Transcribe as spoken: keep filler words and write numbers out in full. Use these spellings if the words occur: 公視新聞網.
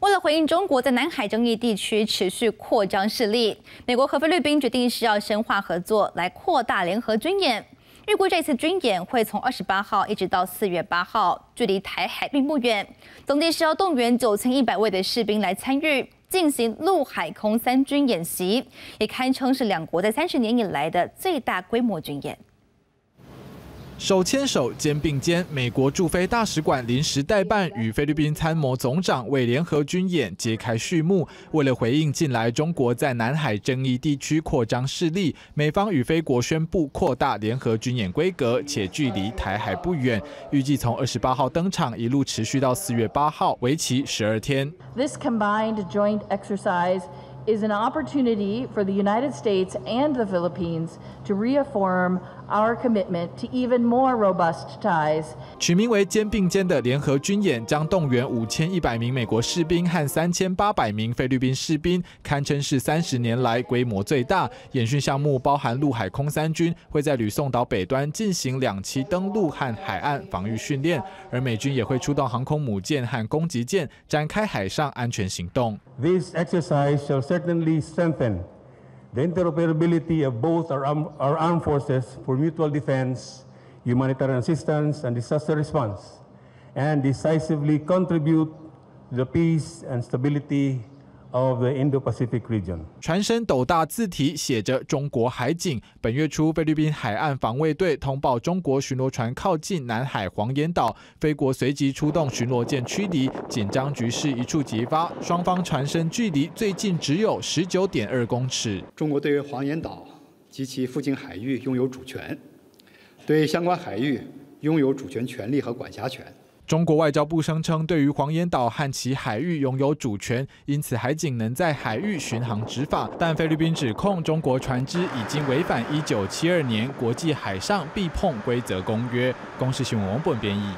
为了回应中国在南海争议地区持续扩张势力，美国和菲律宾决定是要深化合作，来扩大联合军演。预估这次军演会从二十八号一直到四月八号，距离台海并不远。总计是要动员九千一百位的士兵来参与，进行陆海空三军演习，也堪称是两国在三十年以来的最大规模军演。 手牵手、肩并肩，美国驻菲大使馆临时代办与菲律宾参谋总长为联合军演揭开序幕。为了回应近来中国在南海争议地区扩张势力，美方与菲国宣布扩大联合军演规格，且距离台海不远，预计从二十八号登场，一路持续到四月八号，为期十二天。This combined joint exercise is an opportunity for the United States and the Philippines to reaffirm our commitment to even more robust ties. 取名为“肩并肩”的联合军演将动员五千一百名美国士兵和三千八百名菲律宾士兵，堪称是三十年来规模最大。演训项目包含陆海空三军会在吕宋岛北端进行两栖登陆和海岸防御训练，而美军也会出动航空母舰和攻击舰，展开海上安全行动。 certainly strengthen the interoperability of both our armed, our armed forces for mutual defense, humanitarian assistance, and disaster response, and decisively contribute to the peace and stability of the Indo-Pacific region. 船身斗大字体写着“中国海警”。本月初，菲律宾海岸防卫队通报中国巡逻船靠近南海黄岩岛，菲国随即出动巡逻舰驱离，紧张局势一触即发。双方船身距离最近只有十九点二公尺。中国对于黄岩岛及其附近海域拥有主权，对相关海域拥有主权权利和管辖权。 中国外交部声称，对于黄岩岛和其海域拥有主权，因此海警能在海域巡航执法。但菲律宾指控中国船只已经违反一九七二年国际海上避碰规则公约。公视新闻网本编译。